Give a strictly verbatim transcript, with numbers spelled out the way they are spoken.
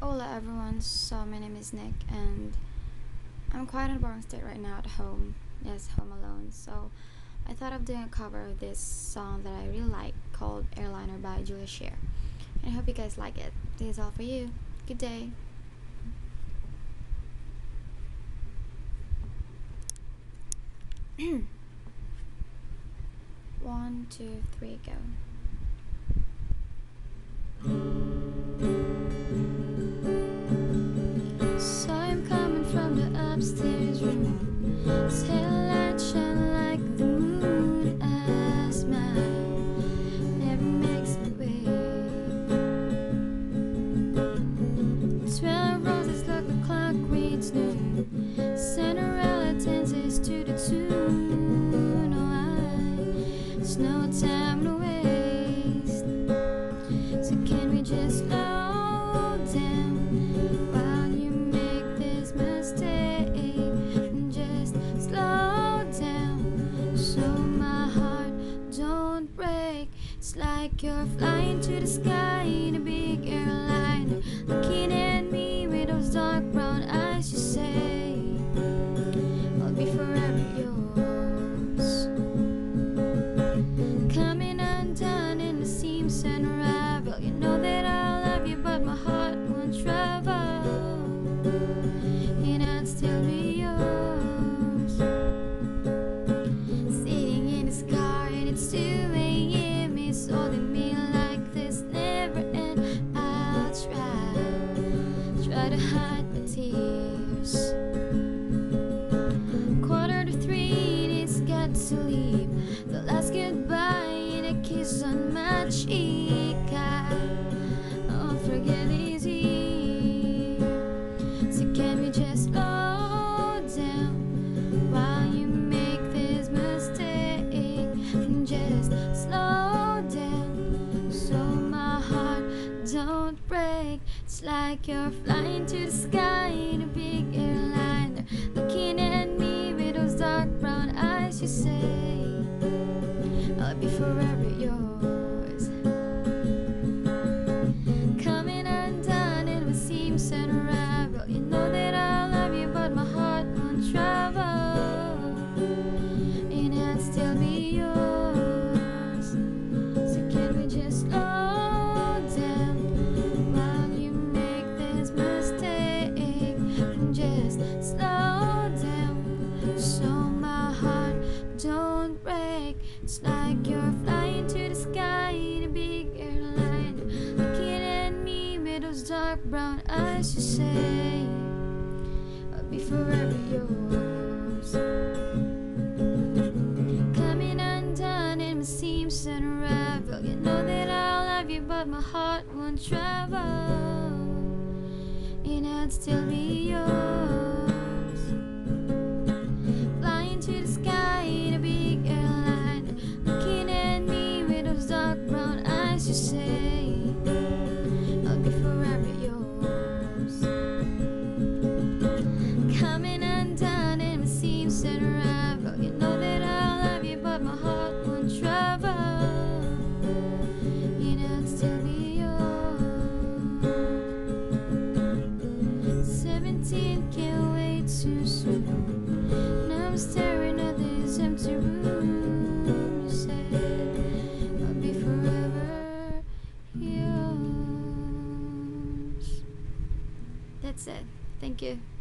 Hola everyone, so my name is Nick and I'm quite in a boring state right now at home. Yes, home alone. So I thought of doing a cover of this song that I really like called Airliner by Julia Sheer. And I hope you guys like it. This is all for you. Good day. One, two, three, go. Upstairs room, taillight shine like the moon as mine never makes me wait. Twelve roses look the clock reads noon. Cinderella dances to the tune. Oh, I, there's no time to waste. So can we just slow down? It's like you're flying to the sky in a big airliner, looking at me with those dark brown eyes. You say I'll be forever yours, coming undone in the seams and unravel. You know that I love you, but my heart won't travel, and I'd still be yours. Sitting in this car and it's two A M holding me like this never end. I'll try, try to hide my tears. Quarter to three, it is got to leave. The last goodbye and a kiss on my cheek. I won't forget easy. So can we just slow down while you make this mistake? And just slow. Don't break. It's like you're flying to the sky in a big airliner, looking at me with those dark brown eyes. You say I'll be forever yours, coming undone and what seems an unravel. You know that I love you, but my heart won't travel, and I'd still be yours. So can we just love? Don't break. It's like you're flying to the sky in a big airliner, looking at me with those dark brown eyes. You say I'll be forever yours, coming undone and my seams unravel. You know that I love you, but my heart won't travel, and I'd still be yours. Flying to the sky, you say I'll be forever yours, coming undone and it seems to unravel. You know that I love you, but my heart won't travel, and I'll still be yours. Seventeen can't wait too soon, and I'm staring at this empty room. You said I'll be forever. That's it. Thank you.